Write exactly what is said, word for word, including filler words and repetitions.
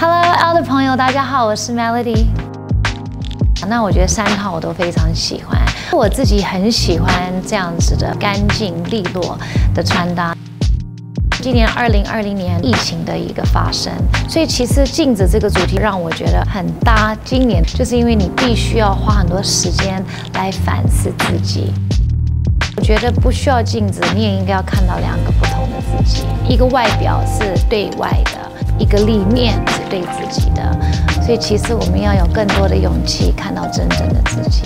Hello，L 的朋友，大家好，我是 Melody。那我觉得三套我都非常喜欢，我自己很喜欢这样子的干净利落的穿搭。 今年二零二零年疫情的一个发生，所以其实镜子这个主题让我觉得很搭。今年就是因为你必须要花很多时间来反思自己。我觉得不需要镜子，你也应该要看到两个不同的自己：一个外表是对外的，一个里面是对自己的。所以其实我们要有更多的勇气看到真正的自己。